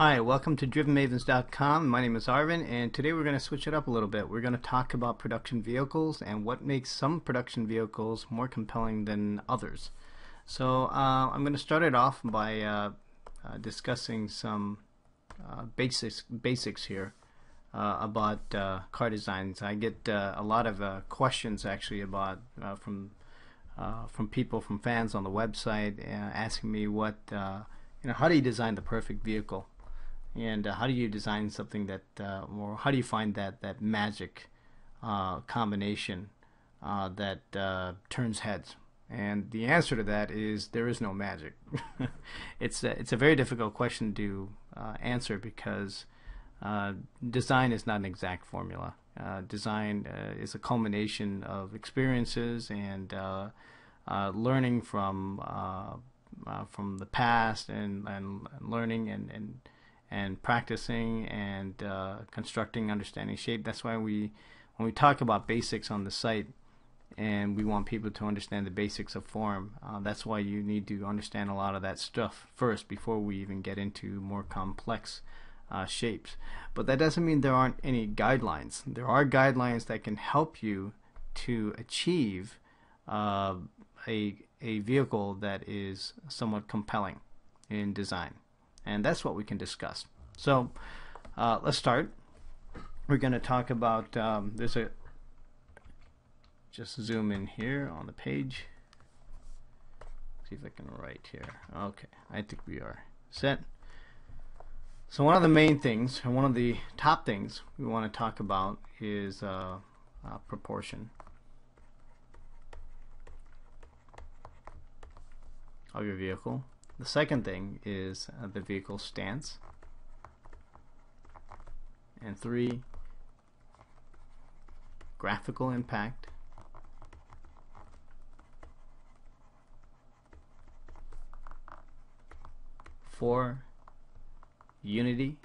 Hi, welcome to DrivenMavens.com. My name is Arvin, and today we're going to switch it up a little bit. We're going to talk about production vehicles and what makes some production vehicles more compelling than others. So I'm going to start it off by discussing some basics here about car designs. I get a lot of questions actually about from people, from fans on the website, asking me what how do you design the perfect vehicle? And how do you design something that, or how do you find that magic combination that turns heads? And the answer to that is there is no magic. It's a very difficult question to answer because design is not an exact formula. Design is a culmination of experiences and learning from the past and learning and practicing and constructing, understanding shape. That's why when we talk about basics on the site and we want people to understand the basics of form, that's why you need to understand a lot of that stuff first before we even get into more complex shapes. But that doesn't mean there aren't any guidelines. There are guidelines that can help you to achieve a vehicle that is somewhat compelling in design, and that's what we can discuss. So let's start. We're going to talk about just zoom in here on the page, see if I can write here. Okay, I think we are set. So one of the main things, and one of the top things we want to talk about is proportion. Of your vehicle. The second thing is the vehicle stance, and 3, graphical impact, for unity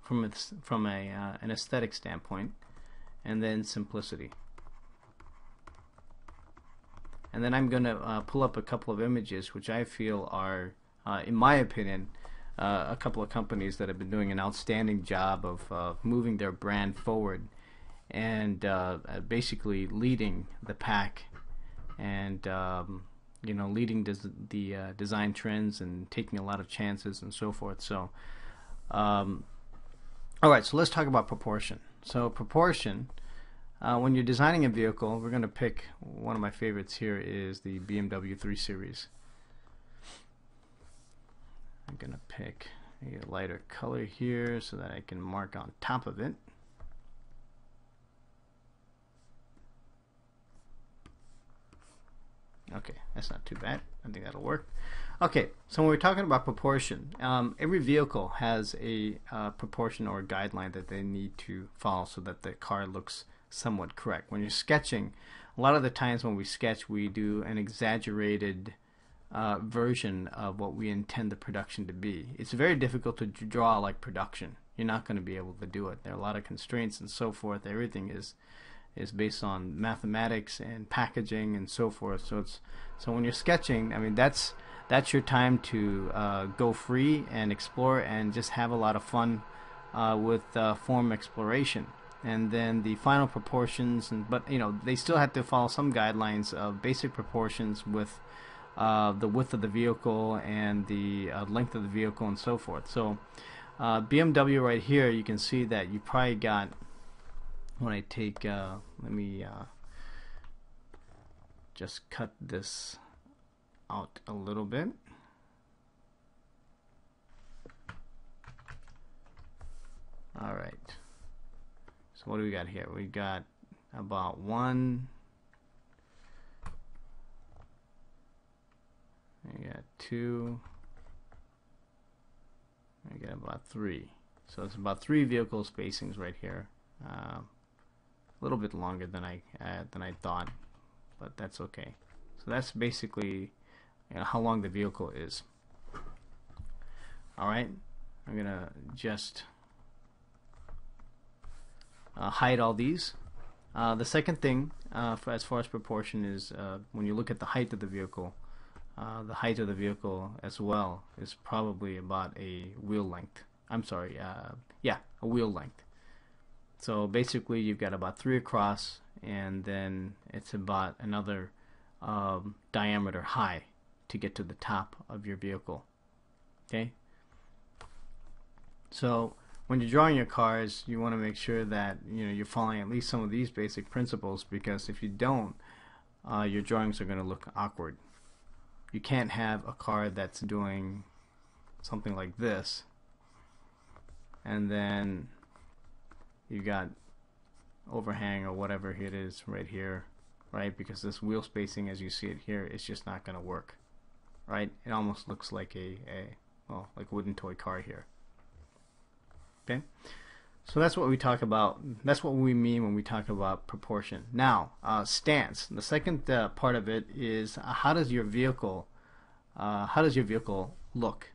from an aesthetic standpoint, and then simplicity. And then I'm going to pull up a couple of images which I feel are, in my opinion, a couple of companies that have been doing an outstanding job of moving their brand forward and basically leading the pack and leading the design trends and taking a lot of chances and so forth. So, all right, so let's talk about proportion. So proportion. When you're designing a vehicle, we're going to pick one of my favorites here is the BMW 3 Series. I'm going to pick a lighter color here so that I can mark on top of it. Okay, that's not too bad. I think that'll work. Okay, so when we're talking about proportion, every vehicle has a proportion or a guideline that they need to follow so that the car looks somewhat correct. When you're sketching, a lot of the times when we sketch, we do an exaggerated version of what we intend the production to be. It's very difficult to draw like production. You're not going to be able to do it. There are a lot of constraints and so forth. Everything is based on mathematics and packaging and so forth. So when you're sketching, I mean that's your time to go free and explore and just have a lot of fun with form exploration. And then the final proportions, but they still have to follow some guidelines of basic proportions with the width of the vehicle and the length of the vehicle and so forth. So BMW right here, you can see that you probably got, when I take, let me just cut this out a little bit. All right. So what do we got here? We got about 1, we got 2, we got about 3. So it's about 3 vehicle spacings right here. A little bit longer than I thought, but that's okay. So that's basically how long the vehicle is. All right, I'm gonna just hide all these. The second thing as far as proportion is when you look at the height of the vehicle, the height of the vehicle as well is probably about a wheel length. I'm sorry, a wheel length. So basically you've got about 3 across, and then it's about another diameter high to get to the top of your vehicle. Okay, so when you're drawing your cars, you want to make sure that you're following at least some of these basic principles, because if you don't, your drawings are going to look awkward. You can't have a car that's doing something like this, and then you got overhang or whatever it is right here, right? Because this wheel spacing as you see it here is just not going to work, right? It almost looks like a wooden toy car here. Okay, so that's what we talk about. That's what we mean when we talk about proportion. Now, stance. The second part of it is how does your vehicle look?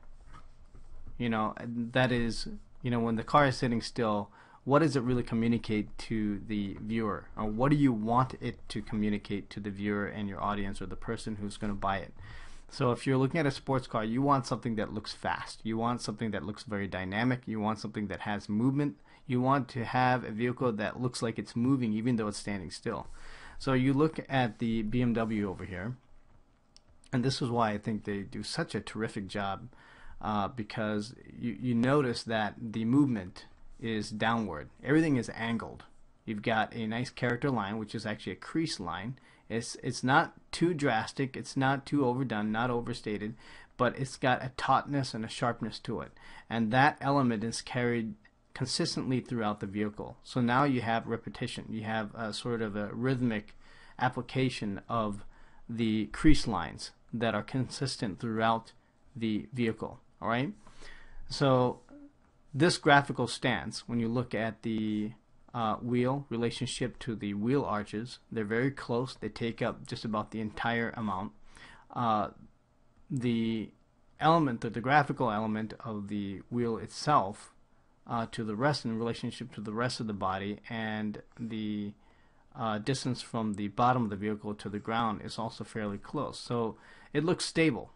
That is, when the car is sitting still, what does it really communicate to the viewer? Or what do you want it to communicate to the viewer and your audience, or the person who's going to buy it? So if you're looking at a sports car, you want something that looks fast. You want something that looks very dynamic. You want something that has movement. You want to have a vehicle that looks like it's moving even though it's standing still. So you look at the BMW over here, and this is why I think they do such a terrific job, because you notice that the movement is downward. Everything is angled. You've got a nice character line, which is actually a crease line. It's not too drastic, it's not too overdone, not overstated, but it's got a tautness and a sharpness to it, and that element is carried consistently throughout the vehicle. So now you have repetition. You have a sort of a rhythmic application of the crease lines that are consistent throughout the vehicle. All right, so this graphical stance, when you look at the wheel relationship to the wheel arches, they're very close. They take up just about the entire amount. The graphical element of the wheel itself to the rest, in relationship to the rest of the body, and the distance from the bottom of the vehicle to the ground is also fairly close. So it looks stable.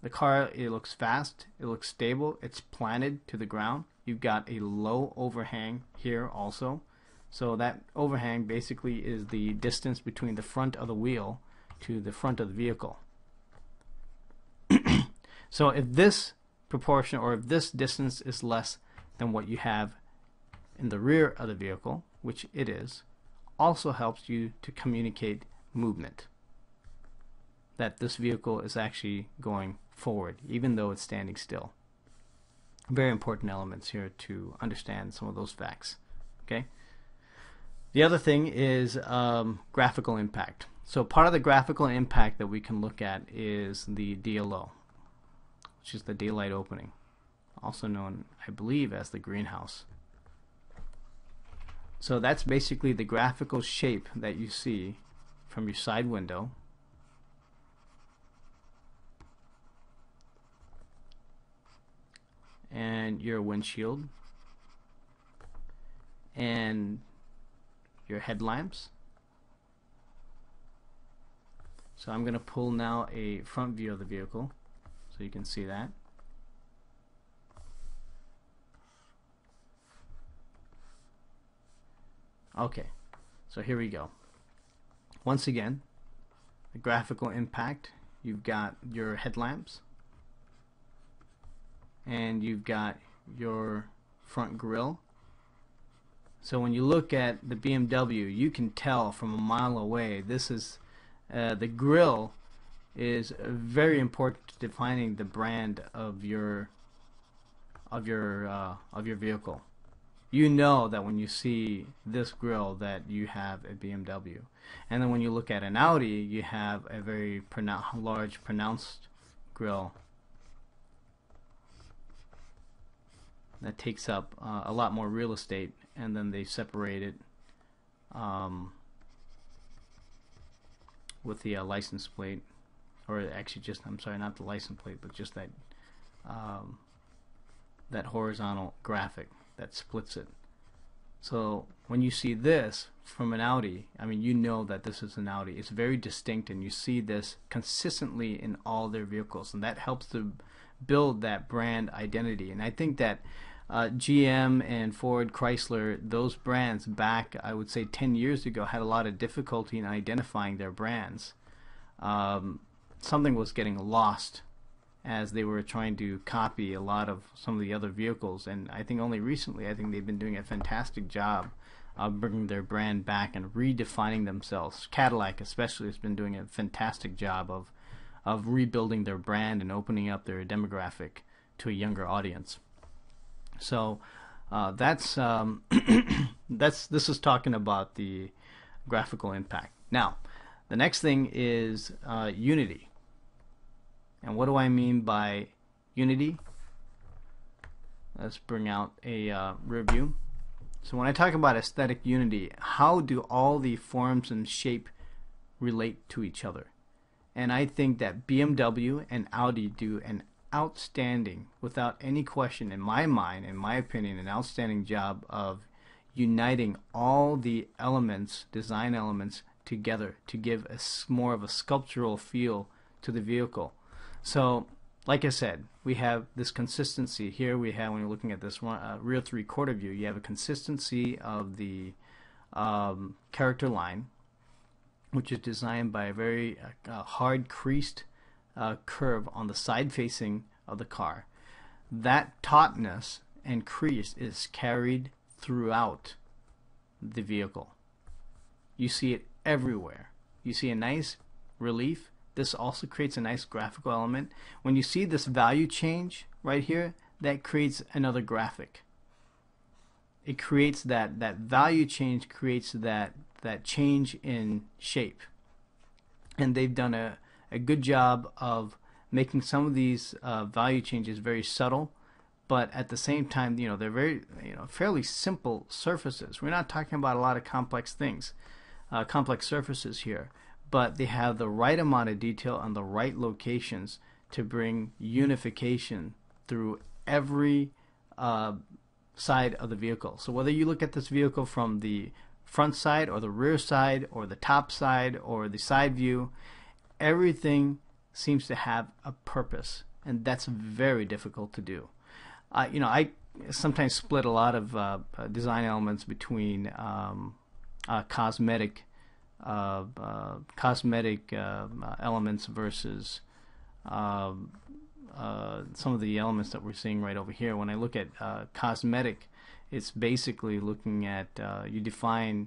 The car, it looks fast, it looks stable, it's planted to the ground. You've got a low overhang here also. So that overhang basically is the distance between the front of the wheel to the front of the vehicle. So if this proportion, or if this distance is less than what you have in the rear of the vehicle, which it is, also helps you to communicate movement, that this vehicle is actually going forward even though it's standing still. Very important elements here to understand some of those facts. Okay, the other thing is graphical impact. So part of the graphical impact that we can look at is the DLO, which is the daylight opening, also known, I believe, as the greenhouse. So that's basically the graphical shape that you see from your side window and your windshield and your headlamps. So I'm going to pull now a front view of the vehicle so you can see that. Okay, so here we go. Once again, the graphical impact. You've got your headlamps, and you've got your front grille. So when you look at the BMW, you can tell from a mile away, this is the grille is very important to defining the brand of your vehicle. You know that when you see this grille that you have a BMW, and then when you look at an Audi, you have a very pronounced grille that takes up a lot more real estate, and then they separate it with the license plate, or actually just, I'm sorry, not the license plate, but just that that horizontal graphic that splits it. So when you see this from an Audi, I mean, you know that this is an Audi. It's very distinct, and you see this consistently in all their vehicles, and that helps to build that brand identity. And I think that GM and Ford, Chrysler, those brands back, I would say 10 years ago, had a lot of difficulty in identifying their brands. Something was getting lost as they were trying to copy a lot of some of the other vehicles, and I think only recently, I think they've been doing a fantastic job of bringing their brand back and redefining themselves. Cadillac especially has been doing a fantastic job of rebuilding their brand and opening up their demographic to a younger audience. So this is talking about the graphical impact. Now, the next thing is unity. And what do I mean by unity? Let's bring out a review. So when I talk about aesthetic unity, how do all the forms and shape relate to each other? And I think that BMW and Audi do an outstanding, without any question in my mind, in my opinion, an outstanding job of uniting all the elements, design elements, together to give us more of a sculptural feel to the vehicle. So, like I said, we have this consistency here. We have, when you're looking at this one, rear three-quarter view, you have a consistency of the character line, which is designed by a very hard creased curve on the side facing of the car. That tautness and crease is carried throughout the vehicle. You see it everywhere. You see a nice relief. This also creates a nice graphical element. When you see this value change right here, that creates another graphic. It creates that value change, creates that change in shape. And they've done a good job of making some of these value changes very subtle, but at the same time, you know, they're very, you know, fairly simple surfaces. We're not talking about a lot of complex things, complex surfaces here. But they have the right amount of detail on the right locations to bring unification through every side of the vehicle. So whether you look at this vehicle from the front side or the rear side or the top side or the side view, everything seems to have a purpose, and that's very difficult to do. You know, I sometimes split a lot of design elements between cosmetic elements versus some of the elements that we're seeing right over here. When I look at cosmetic, it's basically looking at you define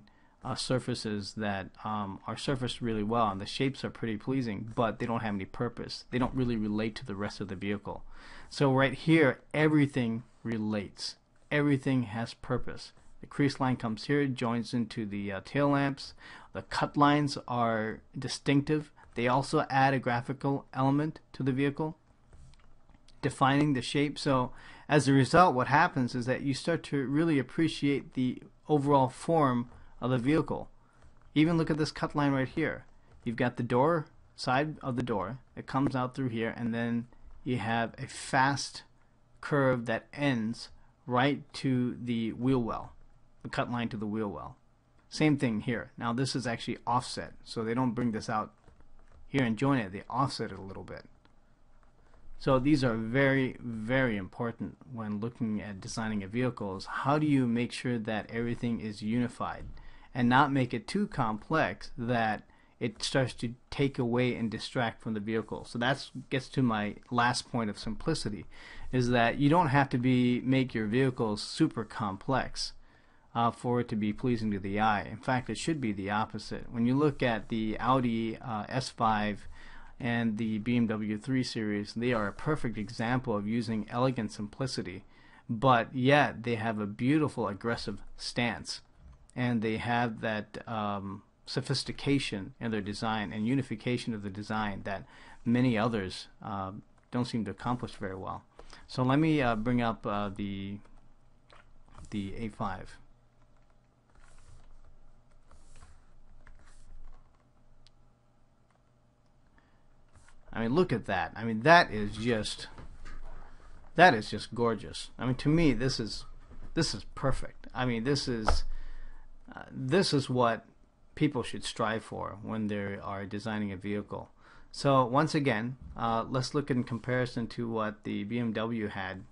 surfaces that are surfaced really well, and the shapes are pretty pleasing, but they don't have any purpose. They don't really relate to the rest of the vehicle. So right here, everything relates. Everything has purpose. The crease line comes here, joins into the tail lamps. The cut lines are distinctive. They also add a graphical element to the vehicle, defining the shape. So as a result, what happens is that you start to really appreciate the overall form of the vehicle. Even look at this cut line right here. You've got the door, side of the door. It comes out through here, and then you have a fast curve that ends right to the wheel well. Cut line to the wheel well. Same thing here. Now this is actually offset, so they don't bring this out here and join it. They offset it a little bit. So these are very, very important when looking at designing a vehicle, is how do you make sure that everything is unified and not make it too complex that it starts to take away and distract from the vehicle. So that gets to my last point of simplicity, is that you don't have to make your vehicles super complex for it to be pleasing to the eye. In fact, it should be the opposite. When you look at the Audi S5 and the BMW 3 Series, they are a perfect example of using elegant simplicity, but yet they have a beautiful aggressive stance, and they have that sophistication in their design and unification of the design that many others don't seem to accomplish very well. So let me bring up the A5. I mean, look at that. I mean, that is just gorgeous. I mean, to me, this is perfect. I mean, this is what people should strive for when they are designing a vehicle. So once again, let's look in comparison to what the BMW had.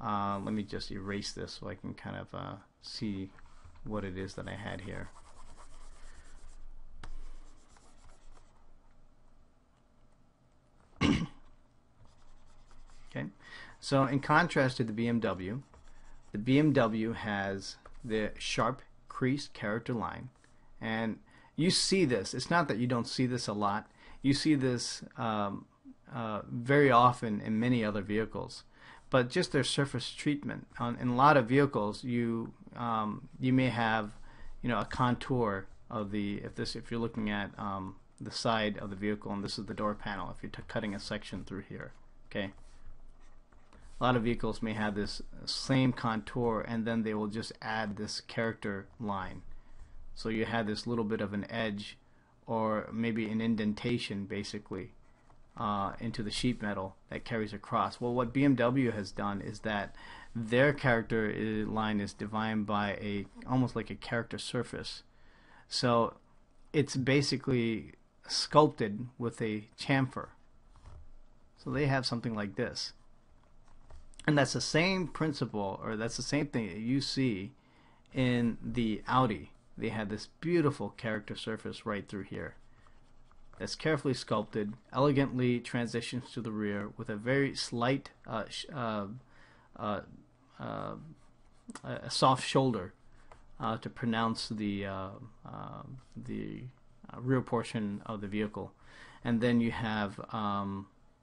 Let me just erase this so I can kind of see what it is that I had here. Okay, so in contrast to the BMW has the sharp creased character line, and you see this. It's not that you don't see this a lot. You see this very often in many other vehicles, but just their surface treatment. In a lot of vehicles, you may have, you know, a contour of the, if you're looking at the side of the vehicle, and this is the door panel. If you're cutting a section through here, okay. A lot of vehicles may have this same contour, and then they will just add this character line. So you have this little bit of an edge, or maybe an indentation, basically, into the sheet metal that carries across. Well, what BMW has done is that their character line is defined by a almost like a character surface. So it's basically sculpted with a chamfer. So they have something like this. And that's the same principle, or that's the same thing that you see in the Audi. They had this beautiful character surface right through here that's carefully sculpted, elegantly transitions to the rear with a very slight a soft shoulder to pronounce the rear portion of the vehicle. And then you have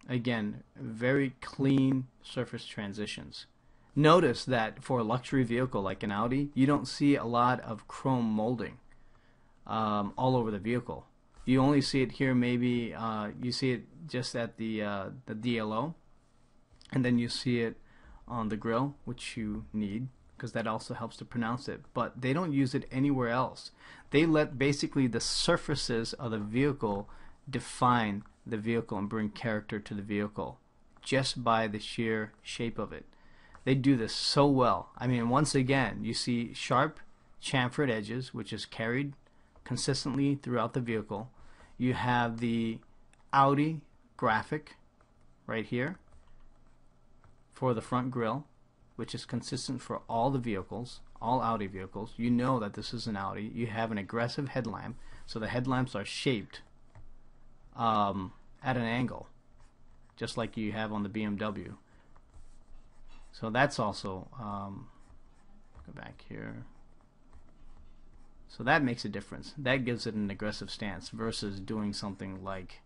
again, very clean surface transitions. Notice that for a luxury vehicle like an Audi, you don't see a lot of chrome molding all over the vehicle. You only see it here, maybe you see it just at the DLO, and then you see it on the grill, which you need because that also helps to pronounce it. But they don't use it anywhere else. They let basically the surfaces of the vehicle define the vehicle and bring character to the vehicle just by the sheer shape of it. They do this so well. I mean, once again, you see sharp chamfered edges, which is carried consistently throughout the vehicle. You have the Audi graphic right here for the front grille, which is consistent for all the vehicles, all Audi vehicles. You know that this is an Audi. You have an aggressive headlamp, so the headlamps are shaped at an angle, just like you have on the BMW. So that's also go back here. So that makes a difference. That gives it an aggressive stance versus doing something like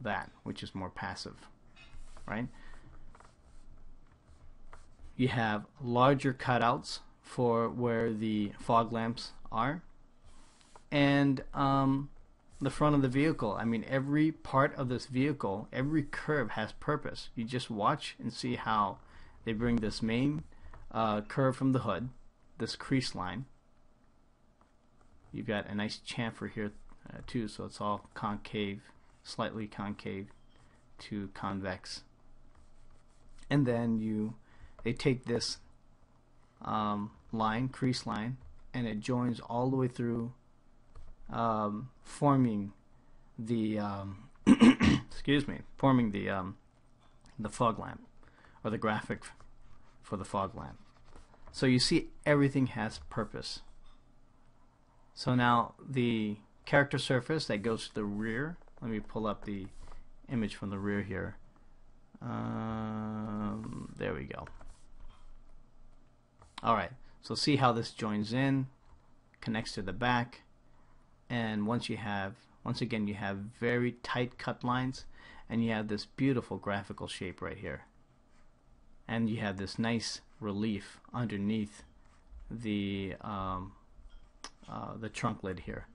that, which is more passive, right? You have larger cutouts for where the fog lamps are, and the front of the vehicle. I mean, every part of this vehicle, every curve has purpose. You just watch and see how they bring this main curve from the hood, this crease line. You've got a nice chamfer here too, so it's all concave, slightly concave to convex. And then they take this line, crease line, and it joins all the way through, forming the excuse me, forming the fog lamp, or the graphic for the fog lamp. So you see everything has purpose. So now the character surface that goes to the rear, let me pull up the image from the rear here. There we go. Alright, so see how this joins in, connects to the back. And once again you have very tight cut lines, and you have this beautiful graphical shape right here, and you have this nice relief underneath the trunk lid here,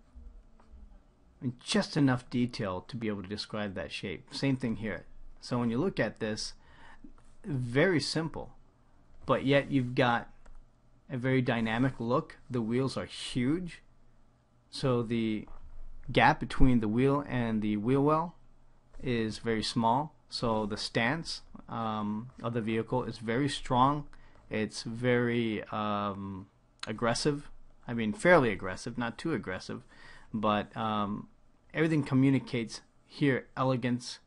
and just enough detail to be able to describe that shape. Same thing here. So when you look at this, very simple, but yet you've got a very dynamic look. The wheels are huge, so the gap between the wheel and the wheel well is very small, so the stance of the vehicle is very strong It's very aggressive. I mean, fairly aggressive, not too aggressive, but everything communicates here elegance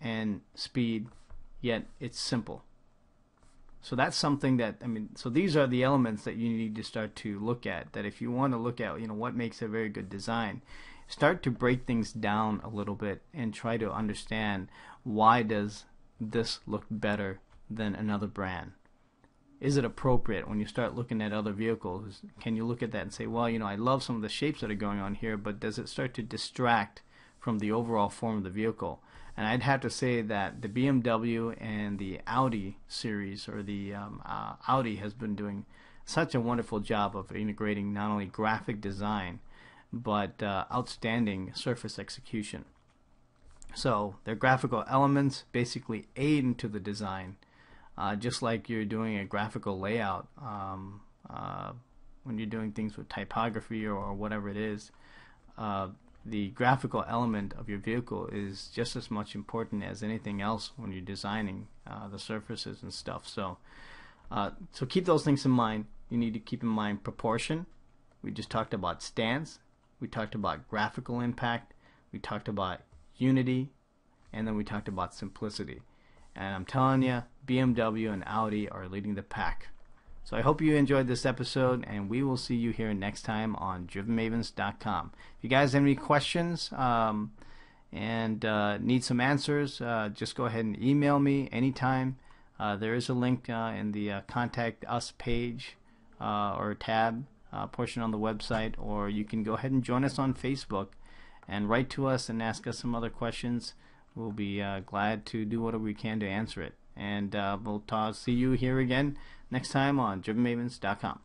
and speed, yet it's simple. So that's something that, I mean, so these are the elements that you need to start to look at, that if you want to look at, you know, what makes a very good design, start to break things down a little bit and try to understand, why does this look better than another brand? Is it appropriate? When you start looking at other vehicles, can you look at that and say, well, you know, I love some of the shapes that are going on here, but does it start to distract from the overall form of the vehicle? And I'd have to say that the BMW and the Audi series, or the Audi has been doing such a wonderful job of integrating not only graphic design, but outstanding surface execution. So their graphical elements basically aid into the design. Just like you're doing a graphical layout when you're doing things with typography or whatever it is, the graphical element of your vehicle is just as much important as anything else when you're designing the surfaces and stuff. So so keep those things in mind. You need to keep in mind proportion. We just talked about stance, we talked about graphical impact, we talked about unity, and then we talked about simplicity. And I'm telling you, BMW and Audi are leading the pack. So I hope you enjoyed this episode, and we will see you here next time on DrivenMavens.com. If you guys have any questions and need some answers, just go ahead and email me anytime. There is a link in the Contact Us page or tab portion on the website, or you can go ahead and join us on Facebook and write to us and ask us some other questions. We'll be glad to do whatever we can to answer it. And we'll see you here again next time on DrivenMavens.com.